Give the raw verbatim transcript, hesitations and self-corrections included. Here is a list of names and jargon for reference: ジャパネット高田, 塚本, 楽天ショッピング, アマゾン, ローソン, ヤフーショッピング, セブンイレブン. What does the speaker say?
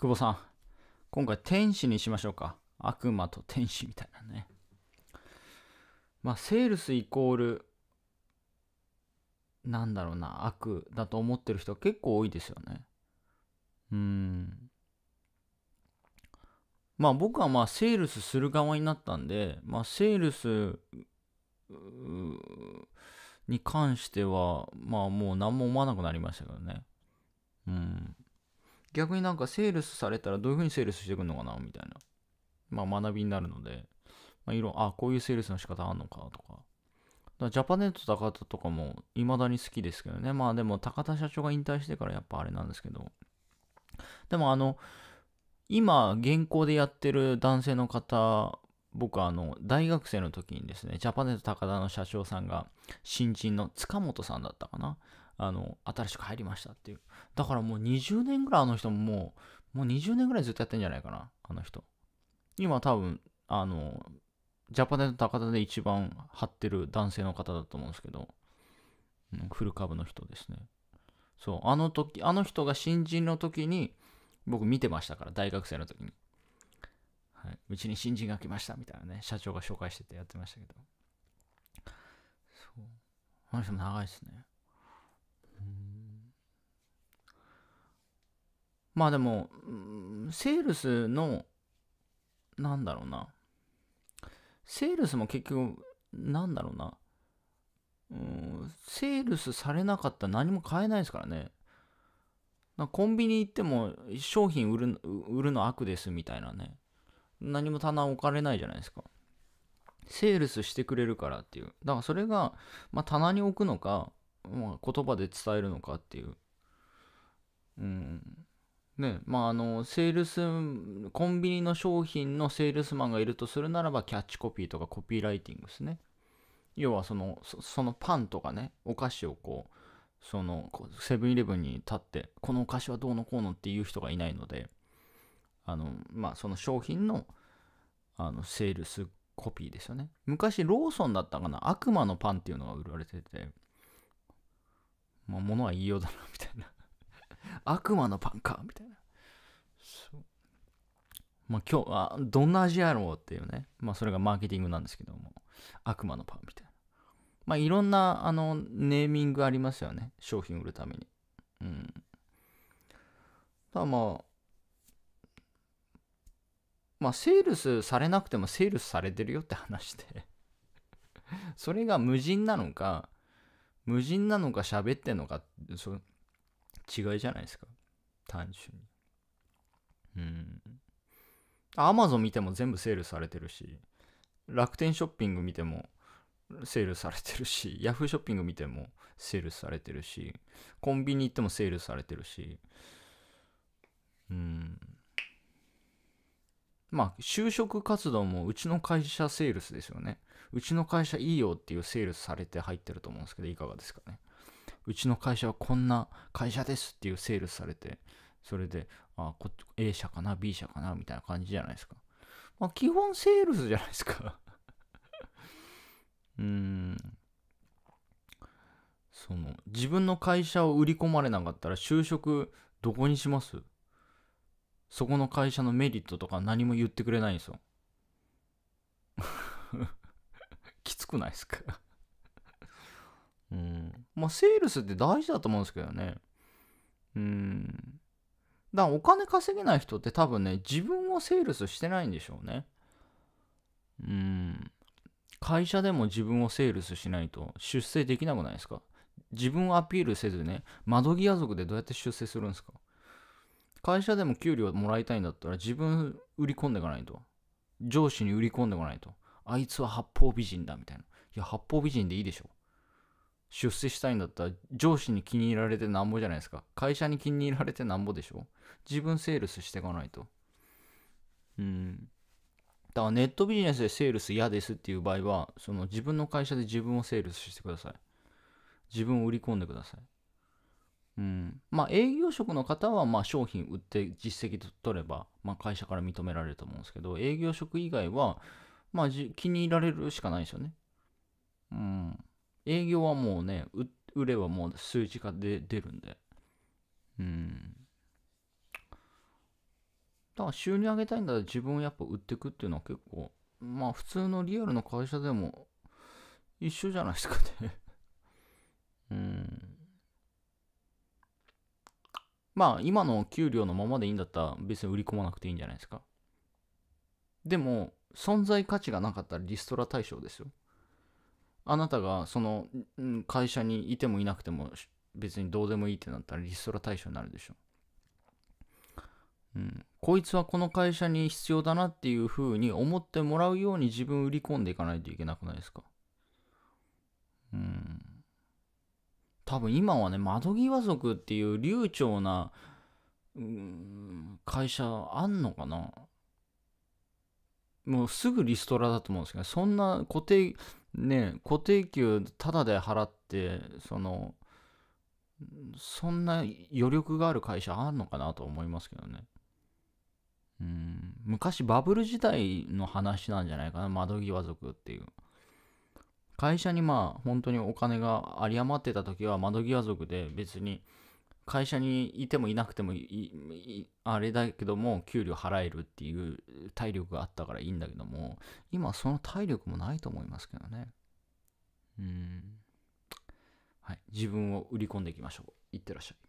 久保さん、今回天使にしましょうか。悪魔と天使みたいなね。まあセールスイコールなんだろうな、悪だと思ってる人結構多いですよね。うーん、まあ僕はまあセールスする側になったんで、まあセールスに関してはまあもう何も思わなくなりましたけどね。うん、逆になんかセールスされたらどういう風にセールスしてくるのかなみたいな、まあ学びになるので、まあいろ、あ、こういうセールスの仕方あんのかとか。ジャパネット高田とかも未だに好きですけどね。まあでも高田社長が引退してからやっぱあれなんですけど。でもあの、今現行でやってる男性の方、僕あの、大学生の時にですね、ジャパネット高田の社長さんが新人の塚本さんだったかな。あの、新しく入りましたっていう。だからもうにじゅうねんぐらいあの人ももう、もうにじゅうねんぐらいずっとやってんじゃないかな、あの人。今多分、あの、ジャパネット高田で一番張ってる男性の方だと思うんですけど、うん、フル株の人ですね。そう、あの時、あの人が新人の時に、僕見てましたから、大学生の時に。はい、うちに新人が来ましたみたいなね、社長が紹介しててやってましたけど。そう。あの人も長いですね。うーん、まあでも、セールスの、なんだろうな。セールスも結局、なんだろうな、うーん、セールスされなかったら何も買えないですからね。なんかコンビニ行っても商品売る、売るの悪ですみたいなね。何も棚置かれないじゃないですか。セールスしてくれるからっていう。だからそれが、まあ、棚に置くのか、まあ、言葉で伝えるのかっていう。うん。ね、まああのセールス、コンビニの商品のセールスマンがいるとするならば、キャッチコピーとかコピーライティングですね。要はその、そ、そのパンとかね、お菓子をこう、そのセブンイレブンに立って、このお菓子はどうのこうのっていう人がいないので、あの、まあその商品の、あのセールスコピーですよね。昔ローソンだったかな、悪魔のパンっていうのが売られてて、まあ物は言いようだなみたいな。悪魔のパンかみたいな。そう。まあ今日はどんな味やろうっていうね。まあそれがマーケティングなんですけども。悪魔のパンみたいな。まあいろんなあのネーミングありますよね。商品売るために。うん。ただまあ、まあセールスされなくてもセールスされてるよって話で。それが無人なのか、無人なのか喋ってんのか、そう。違いじゃないですか、単純に。うん。アマゾン見ても全部セールされてるし、楽天ショッピング見てもセールされてるし、ヤフーショッピング見てもセールされてるし、コンビニ行ってもセールされてるし、うん。まあ、就職活動もうちの会社セールスですよね。うちの会社いいよっていうセールスされて入ってると思うんですけど、いかがですかね。うちの会社はこんな会社ですっていうセールスされて、それで、あ、こ A 社かな B 社かなみたいな感じじゃないですか。まあ、基本セールスじゃないですか。うーん。その、自分の会社を売り込まれなかったら就職どこにします？そこの会社のメリットとか何も言ってくれないんですよ。きつくないですかうん、まあセールスって大事だと思うんですけどね。うん、だからお金稼げない人って多分ね、自分をセールスしてないんでしょうね。うん、会社でも自分をセールスしないと出世できなくないですか。自分をアピールせずね、窓際族でどうやって出世するんですか。会社でも給料もらいたいんだったら自分売り込んでいかないと、上司に売り込んでいかないと、あいつは八方美人だみたいな。いや、八方美人でいいでしょ。出世したいんだったら上司に気に入られてなんぼじゃないですか。会社に気に入られてなんぼでしょ。自分セールスしていかないと。うん。だからネットビジネスでセールス嫌ですっていう場合は、その自分の会社で自分をセールスしてください。自分を売り込んでください。うん。まあ営業職の方はまあ商品売って実績取れば、まあ会社から認められると思うんですけど、営業職以外は、まあじ気に入られるしかないですよね。うん。営業はもうね、売ればもう数値化で出るんで。うん。だから収入上げたいんだら自分をやっぱ売っていくっていうのは結構、まあ普通のリアルな会社でも一緒じゃないですかね。うん。まあ今の給料のままでいいんだったら別に売り込まなくていいんじゃないですか。でも存在価値がなかったらリストラ対象ですよ。あなたがその会社にいてもいなくても別にどうでもいいってなったらリストラ対象になるでしょ。うん、こいつはこの会社に必要だなっていうふうに思ってもらうように自分売り込んでいかないといけなくないですか。うん、多分今はね、窓際族っていう流暢な、うん、会社あんのかな。もうすぐリストラだと思うんですけど、そんな固定ね固定給タダで払って、そのそんな余力がある会社あんのかなと思いますけどね。うん、昔バブル時代の話なんじゃないかな、窓際族っていう。会社にまあ本当にお金が有り余ってた時は窓際族で、別に会社にいてもいなくてもいいあれだけども給料払えるっていう体力があったからいいんだけども、今その体力もないと思いますけどね。うん、はい、自分を売り込んでいきましょう。いってらっしゃい。